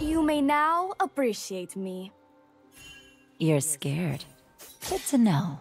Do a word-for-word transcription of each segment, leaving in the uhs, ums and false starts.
You may now appreciate me. You're scared. Good to know.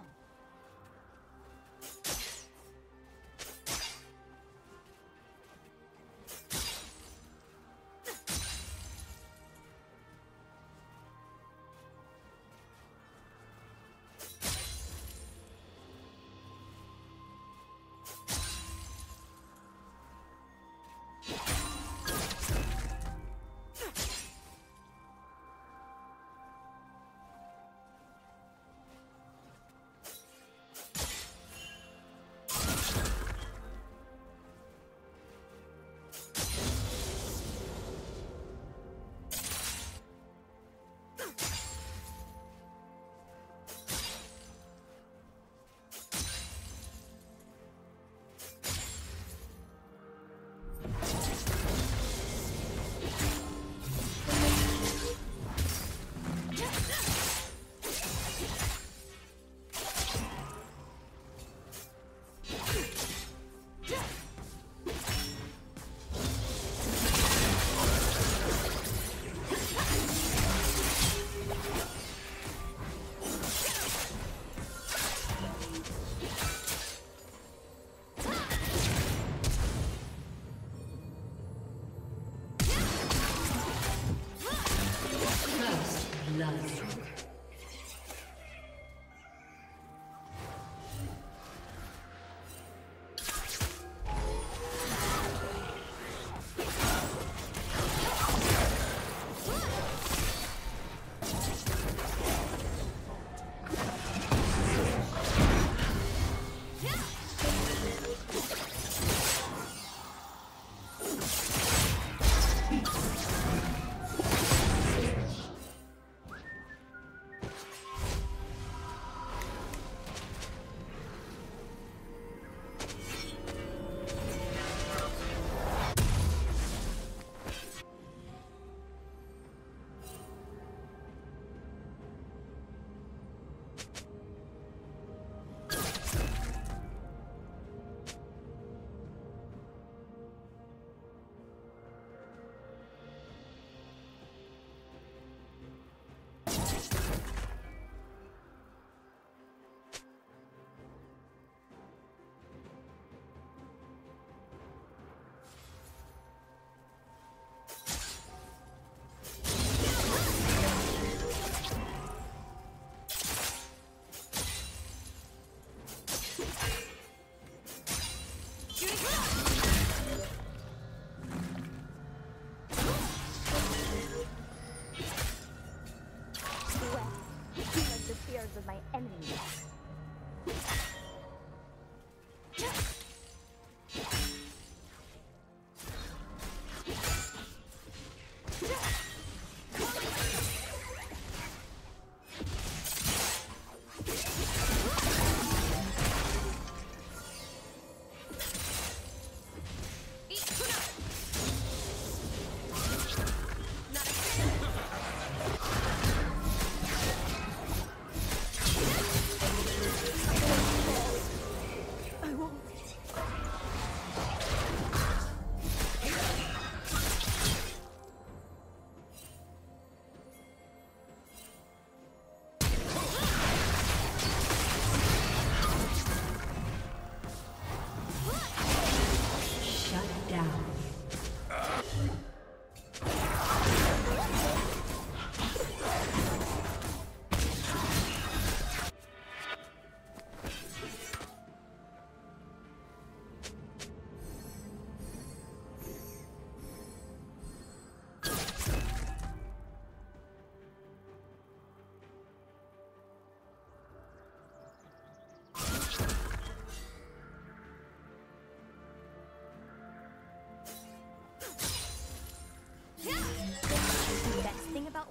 Of my enemies.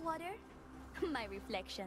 Water? My reflection.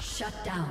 Shut down.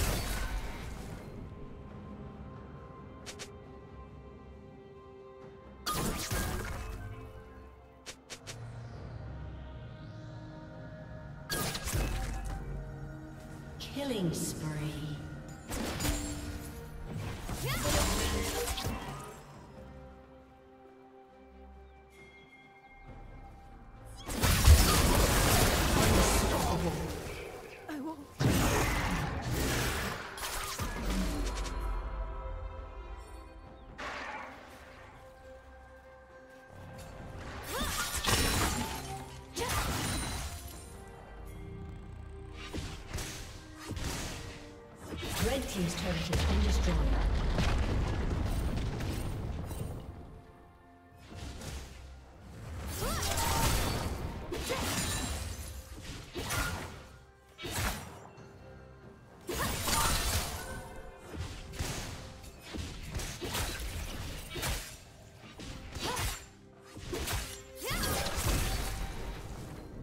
Killing spree. Red team's turret has been destroyed.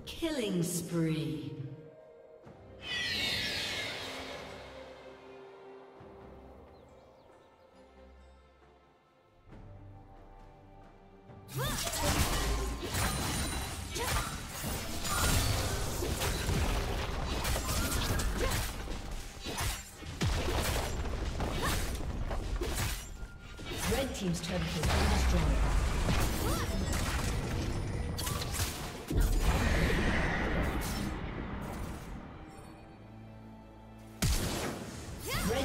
Killing spree. Team's turret has been destroyed. Red